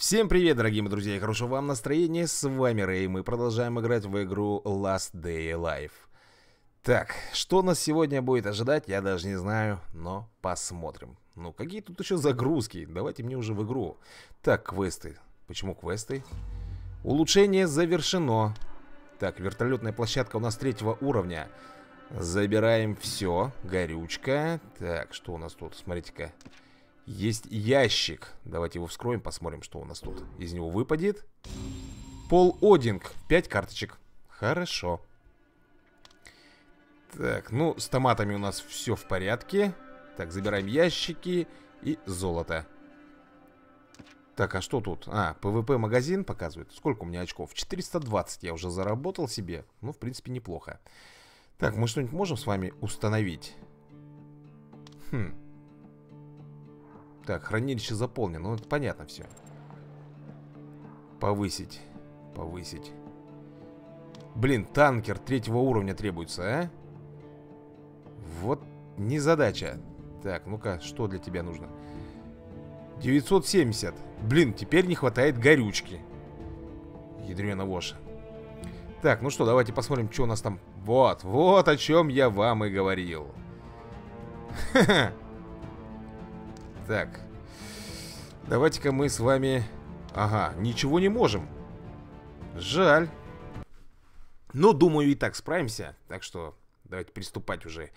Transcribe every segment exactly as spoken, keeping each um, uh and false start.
Всем привет, дорогие мои друзья, и хорошего вам настроения, с вами Рэй, мы продолжаем играть в игру Last Day Alive. Так, что нас сегодня будет ожидать, я даже не знаю, но посмотрим. Ну, какие тут еще загрузки, давайте мне уже в игру. Так, квесты. Почему квесты? Улучшение завершено. Так, вертолетная площадка у нас третьего уровня. Забираем все, горючка. Так, что у нас тут, смотрите-ка. Есть ящик. Давайте его вскроем, посмотрим, что у нас тут. Из него выпадет Пол Одинг. пять карточек. Хорошо. Так, ну, с томатами у нас все в порядке. Так, забираем ящики и золото. Так, а что тут? А, пэ вэ пэ магазин показывает. Сколько у меня очков? четыреста двадцать я уже заработал себе. Ну, в принципе, неплохо. Так, мы что-нибудь можем с вами установить? Хм. Так, хранилище заполнено. Ну, это понятно все. Повысить. Повысить. Блин, танкер третьего уровня требуется, а? Вот незадача. Так, ну-ка, что для тебя нужно? девятьсот семьдесят. Блин, теперь не хватает горючки. Ядрена вошь. Так, ну что, давайте посмотрим, что у нас там. Вот, вот о чем я вам и говорил. Ха-ха. Так, давайте-ка мы с вами... Ага, ничего не можем. Жаль. Но, думаю, и так справимся. Так что давайте приступать уже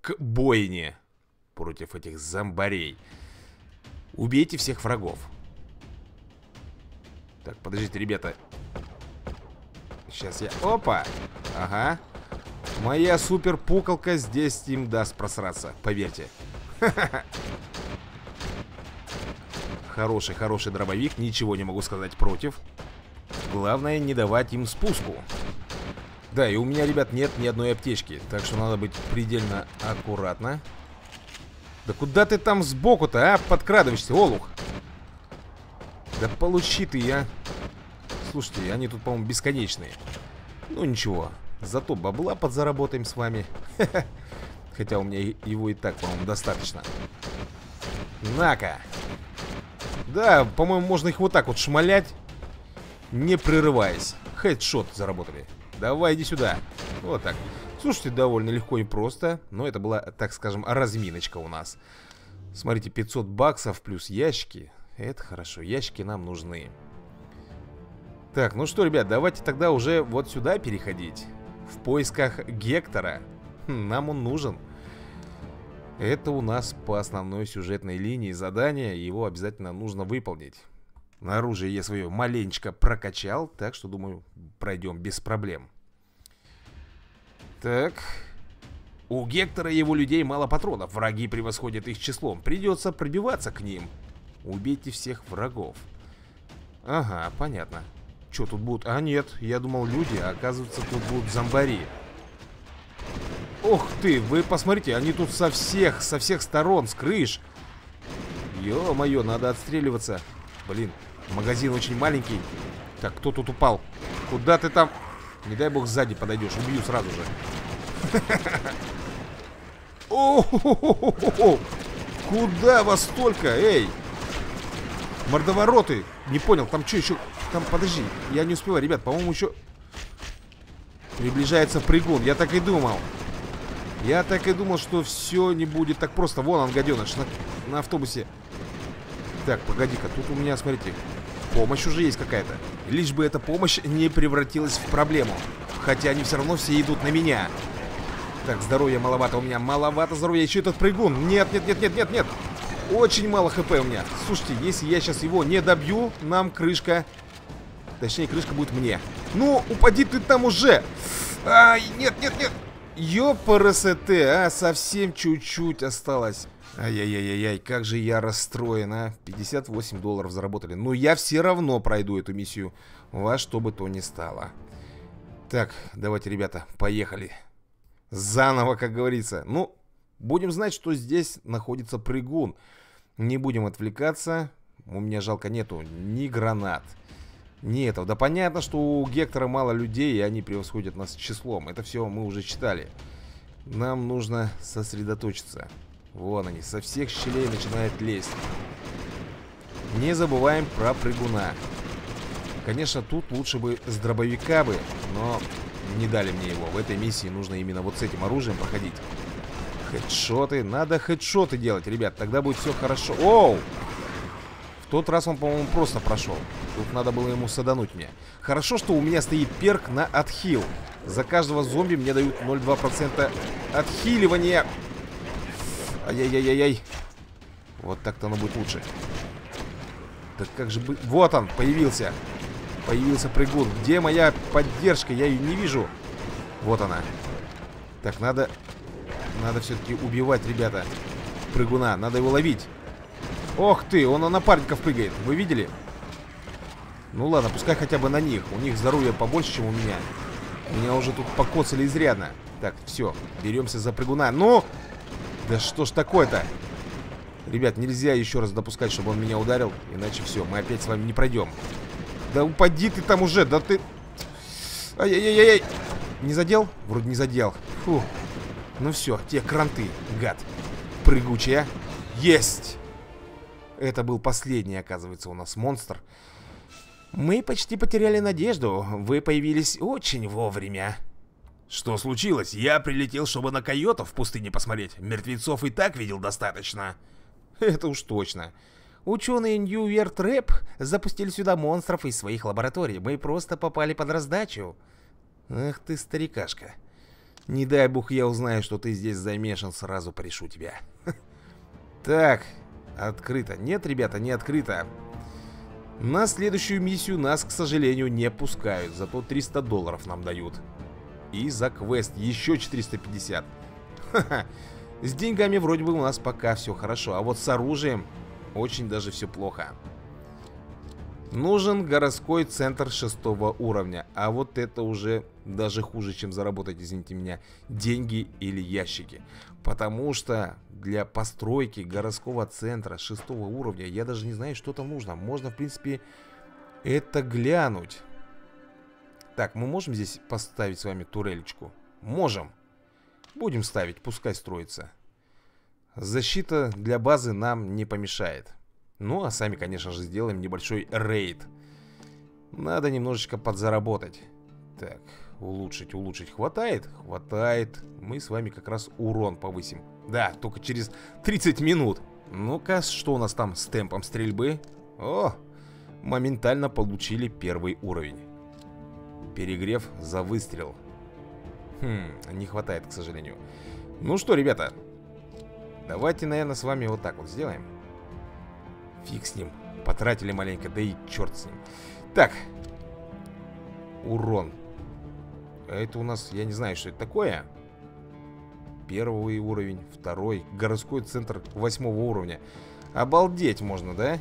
к бойне против этих зомбарей. Убейте всех врагов. Так, подождите, ребята. Сейчас я... Опа! Ага. Моя супер-пукалка здесь им даст просраться, поверьте. Ха-ха-ха. Хороший, хороший дробовик. Ничего не могу сказать против. Главное, не давать им спуску. Да, и у меня, ребят, нет ни одной аптечки. Так что надо быть предельно аккуратно. Да куда ты там сбоку-то, а? Подкрадываешься, олух. Да получи ты, я. Слушайте, они тут, по-моему, бесконечные. Ну, ничего. Зато бабла подзаработаем с вами. Хотя у меня его и так, по-моему, достаточно. На-ка. Да, по-моему, можно их вот так вот шмалять, не прерываясь. Хедшот заработали. Давай, иди сюда. Вот так. Слушайте, довольно легко и просто. Но это была, так скажем, разминочка у нас. Смотрите, пятьсот баксов плюс ящики. Это хорошо, ящики нам нужны. Так, ну что, ребят, давайте тогда уже вот сюда переходить. В поисках Гектора. Хм, нам он нужен. Это у нас по основной сюжетной линии задания, его обязательно нужно выполнить. На оружие я свое маленечко прокачал, так что, думаю, пройдем без проблем. Так. У Гектора и его людей мало патронов, враги превосходят их числом, придется пробиваться к ним. Убейте всех врагов. Ага, понятно. Че тут будут? А нет, я думал люди, а оказывается тут будут зомбари. Ох ты, вы посмотрите, они тут со всех, со всех сторон, с крыш. Ё-моё, надо отстреливаться. Блин, магазин очень маленький. Так, кто тут упал? Куда ты там? Не дай бог сзади подойдешь, убью сразу же. О-хо-хо-хо-хо-хо! Куда вас столько, эй? Мордовороты! Не понял, там что еще? Там, подожди, я не успеваю, ребят, по-моему, еще... Приближается прыгун, я так и думал. Я так и думал, что все не будет так просто. Вон он, гаденыш, на, на автобусе. Так, погоди-ка, тут у меня, смотрите, помощь уже есть какая-то. Лишь бы эта помощь не превратилась в проблему. Хотя они все равно все идут на меня. Так, здоровья маловато у меня, маловато здоровья. Еще этот прыгун. Нет, нет, нет, нет, нет, нет. Очень мало хп у меня. Слушайте, если я сейчас его не добью, нам крышка... Точнее, крышка будет мне. Ну, упади ты там уже. Ай, нет, нет, нет. Ёпарасет, а, совсем чуть-чуть осталось. Ай-яй-яй-яй, как же я расстроен, а. пятьдесят восемь долларов заработали. Но я все равно пройду эту миссию. Во что бы то ни стало. Так, давайте, ребята, поехали. Заново, как говорится. Ну, будем знать, что здесь находится прыгун. Не будем отвлекаться. У меня, жалко, нету ни гранат. Не этого. Да понятно, что у Гектора мало людей, и они превосходят нас числом. Это все мы уже читали. Нам нужно сосредоточиться. Вон они, со всех щелей начинают лезть. Не забываем про прыгуна. Конечно, тут лучше бы с дробовика бы, но не дали мне его. В этой миссии нужно именно вот с этим оружием проходить. Хедшоты. Надо хедшоты делать, ребят. Тогда будет все хорошо. Оу! В тот раз он, по-моему, просто прошел. Тут надо было ему садануть меня. Хорошо, что у меня стоит перк на отхил. За каждого зомби мне дают ноль целых два процента отхиливания. Ай-яй-яй-яй-яй. Вот так-то оно будет лучше. Так как же быть... Вот он, появился. Появился прыгун. Где моя поддержка? Я ее не вижу. Вот она. Так, надо... Надо все-таки убивать, ребята, прыгуна. Надо его ловить. Ох ты, он на напарников прыгает. Вы видели? Ну ладно, пускай хотя бы на них. У них здоровье побольше, чем у меня. Меня уже тут покоцали изрядно. Так, все, беремся за прыгуна. Ну! Да что ж такое-то? Ребят, нельзя еще раз допускать, чтобы он меня ударил. Иначе все, мы опять с вами не пройдем. Да упади ты там уже, да ты... Ай-яй-яй-яй! Не задел? Вроде не задел. Фу. Ну все, те кранты, гад. Прыгучая. Есть! Это был последний, оказывается, у нас монстр. Мы почти потеряли надежду. Вы появились очень вовремя. Что случилось? Я прилетел, чтобы на койотов в пустыне посмотреть. Мертвецов и так видел достаточно. Это уж точно. Ученые New Year Trap запустили сюда монстров из своих лабораторий. Мы просто попали под раздачу. Ах ты, старикашка. Не дай бог я узнаю, что ты здесь замешан, сразу порешу тебя. Так, открыто. Нет, ребята, не открыто. На следующую миссию нас, к сожалению, не пускают. Зато триста долларов нам дают. И за квест еще четыреста пятьдесят. Ха-ха. С деньгами вроде бы у нас пока все хорошо. А вот с оружием очень даже все плохо. Нужен городской центр шестого уровня. А вот это уже даже хуже, чем заработать, извините меня, деньги или ящики. Потому что для постройки городского центра шестого уровня я даже не знаю, что там нужно. Можно, в принципе, это глянуть. Так, мы можем здесь поставить с вами турелечку? Можем. Будем ставить, пускай строится. Защита для базы нам не помешает. Ну, а сами, конечно же, сделаем небольшой рейд. Надо немножечко подзаработать. Так, улучшить, улучшить. Хватает? Хватает. Мы с вами как раз урон повысим. Да, только через тридцать минут. Ну-ка, что у нас там с темпом стрельбы? О, моментально получили первый уровень. Перегрев за выстрел. Хм, не хватает, к сожалению. Ну что, ребята, давайте, наверное, с вами вот так вот сделаем. Фиг с ним. Потратили маленько, да и черт с ним. Так. Урон. Это у нас, я не знаю, что это такое. Первый уровень, второй. Городской центр восьмого уровня. Обалдеть можно, да?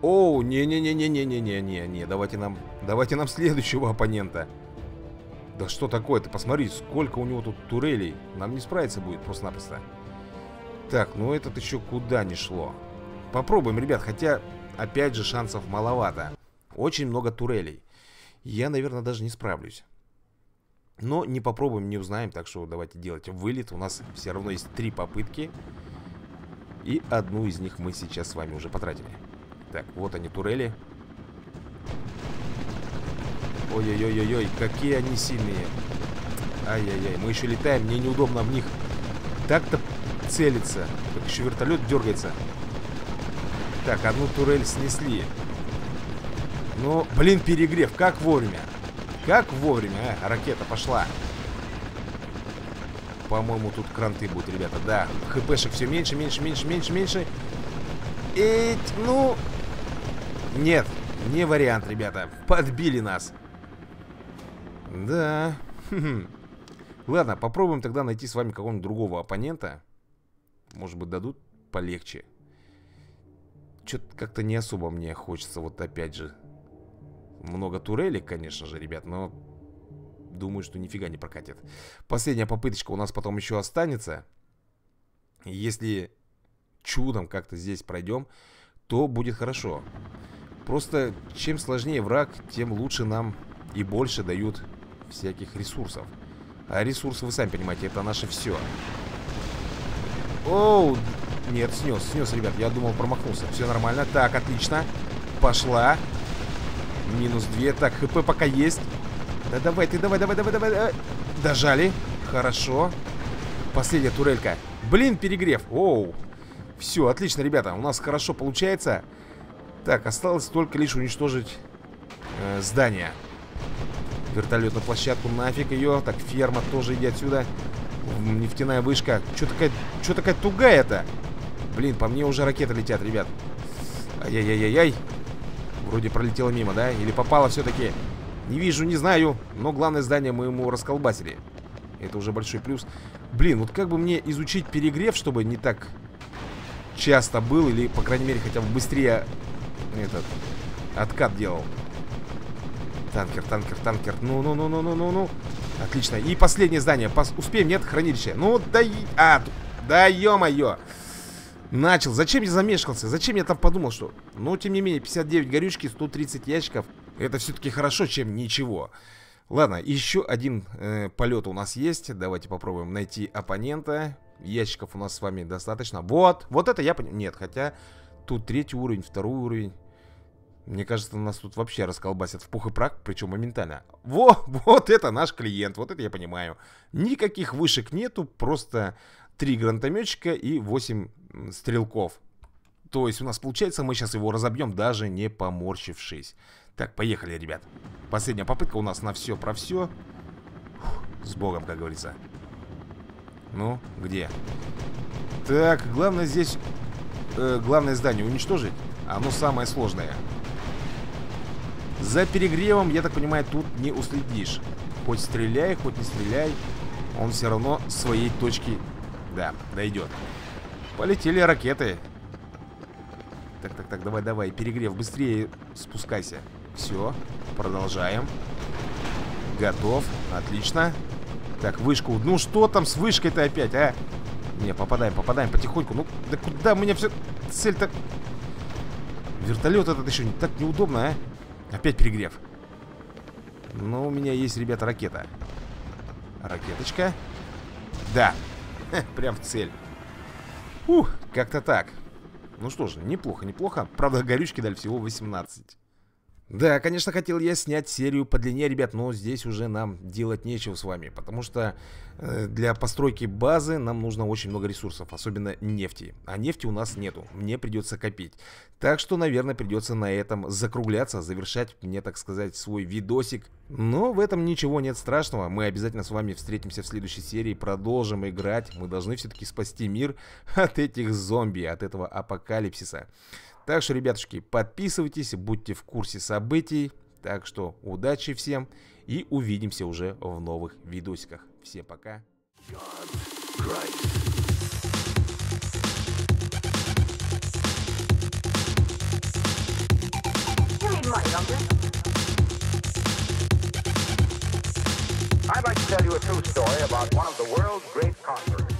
Оу, не-не-не-не-не-не-не-не. Давайте нам, давайте нам следующего оппонента. Да что такое-то? Посмотри, сколько у него тут турелей. Нам не справиться будет просто-напросто. Так, ну этот еще куда не шло. Попробуем, ребят, хотя, опять же, шансов маловато. Очень много турелей. Я, наверное, даже не справлюсь. Но не попробуем, не узнаем, так что давайте делать вылет. У нас все равно есть три попытки. И одну из них мы сейчас с вами уже потратили. Так, вот они, турели. Ой-ой-ой-ой-ой, какие они сильные. Ай-яй-яй, мы еще летаем, мне неудобно в них так-то целиться. Так еще вертолет дергается. Так, одну турель снесли. Ну, блин, перегрев. Как вовремя. Как вовремя, а? Ракета пошла. По-моему, тут кранты будут, ребята. Да, хпшек все меньше, меньше, меньше, меньше, меньше. Эть, ну... Нет, не вариант, ребята. Подбили нас. Да. Ладно, попробуем тогда найти с вами какого-нибудь другого оппонента. Может быть, дадут полегче. Что-то как-то не особо мне хочется. Вот опять же. Много турелей, конечно же, ребят. Но думаю, что нифига не прокатит. Последняя попыточка у нас потом еще останется. Если чудом как-то здесь пройдем, то будет хорошо. Просто чем сложнее враг, тем лучше нам и больше дают всяких ресурсов. А ресурсы, вы сами понимаете, это наше все. Оу, Нет, снес, снес, ребят. Я думал, промахнулся. Все нормально. Так, отлично. Пошла. Минус две. Так, ХП пока есть. Да давай, ты давай, давай, давай, давай. Дожали. Хорошо. Последняя турелька. Блин, перегрев. Оу. Все, отлично, ребята. У нас хорошо получается. Так, осталось только лишь уничтожить э, здание. Вертолетную площадку, нафиг ее. Так, ферма тоже, иди отсюда. Нефтяная вышка. Че такая, че такая тугая-то? Блин, по мне уже ракеты летят, ребят. Ай-яй-яй-яй-яй. Вроде пролетело мимо, да? Или попало все-таки? Не вижу, не знаю. Но главное здание мы ему расколбасили. Это уже большой плюс. Блин, вот как бы мне изучить перегрев, чтобы не так часто был. Или, по крайней мере, хотя бы быстрее этот откат делал. Танкер, танкер, танкер. Ну-ну-ну-ну-ну-ну-ну. Отлично. И последнее здание. Пос... Успеем, нет? Хранилище. Ну, да... А, да ё-моё. Начал. Зачем я замешкался? Зачем я там подумал, что... Ну, тем не менее, пятьдесят девять горючки, сто тридцать ящиков. Это все-таки хорошо, чем ничего. Ладно, еще один э, полет у нас есть. Давайте попробуем найти оппонента. Ящиков у нас с вами достаточно. Вот. Вот это я понимаю. Нет, хотя... Тут третий уровень, второй уровень. Мне кажется, нас тут вообще расколбасят в пух и прах, причем моментально. Во, вот это наш клиент, вот это я понимаю. Никаких вышек нету, просто три гранатометчика и восемь стрелков. То есть у нас получается, мы сейчас его разобьем, даже не поморщившись. Так, поехали, ребят. Последняя попытка у нас на все про все. Фух, с Богом, как говорится. Ну, где? Так, главное здесь... Э, главное здание уничтожить. Оно самое сложное. За перегревом, я так понимаю, тут не уследишь. Хоть стреляй, хоть не стреляй, он все равно своей точки, да, дойдет. Полетели ракеты. Так, так, так, давай, давай, перегрев, быстрее спускайся. Все, продолжаем. Готов, отлично. Так, вышку, ну что там с вышкой-то опять, а? Не, попадаем, попадаем потихоньку. Ну, да куда мне все... Цель-то... Вертолет этот еще не так неудобно, а? Опять перегрев. Но у меня есть, ребята, ракета. Ракеточка. Да. Хе, прям в цель. Ух, как-то так. Ну что же, неплохо, неплохо. Правда, горючки дали всего восемнадцать. Да, конечно, хотел я снять серию подлиннее, ребят, но здесь уже нам делать нечего с вами. Потому что э, для постройки базы нам нужно очень много ресурсов, особенно нефти. А нефти у нас нету, мне придется копить. Так что, наверное, придется на этом закругляться, завершать мне, так сказать, свой видосик. Но в этом ничего нет страшного. Мы обязательно с вами встретимся в следующей серии, продолжим играть. Мы должны все-таки спасти мир от этих зомби, от этого апокалипсиса. Так что, ребятушки, подписывайтесь, будьте в курсе событий. Так что удачи всем и увидимся уже в новых видосиках. Всем пока. I'd like to tell you a true story about one of the world's great conquerors.